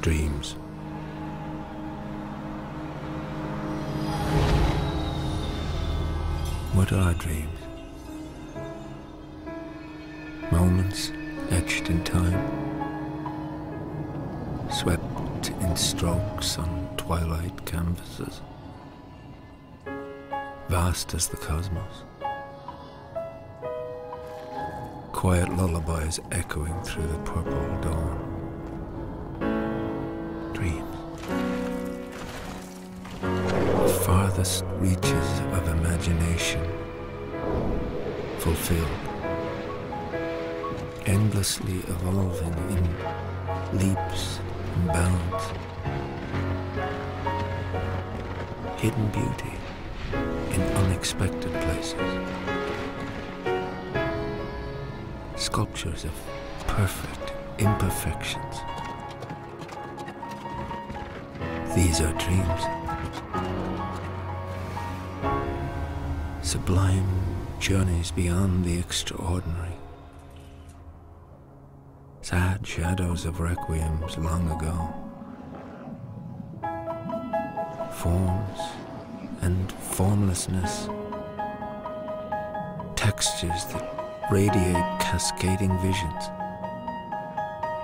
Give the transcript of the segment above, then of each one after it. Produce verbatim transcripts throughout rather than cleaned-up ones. Dreams. What are dreams? Moments etched in time, swept in strokes on twilight canvases, vast as the cosmos. Quiet lullabies echoing through the purple dawn. Dreams. Farthest reaches of imagination fulfilled, endlessly evolving in leaps and bounds. Hidden beauty in unexpected places. Sculptures of perfect imperfections. These are dreams, sublime journeys beyond the extraordinary, sad shadows of requiems long ago, forms and formlessness, textures that radiate cascading visions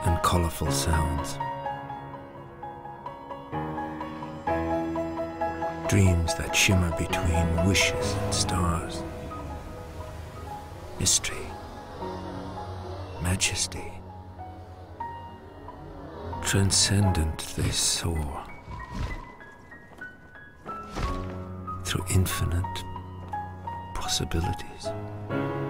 and colorful sounds. Dreams that shimmer between wishes and stars. Mystery. Majesty. Transcendent they soar. Through infinite possibilities.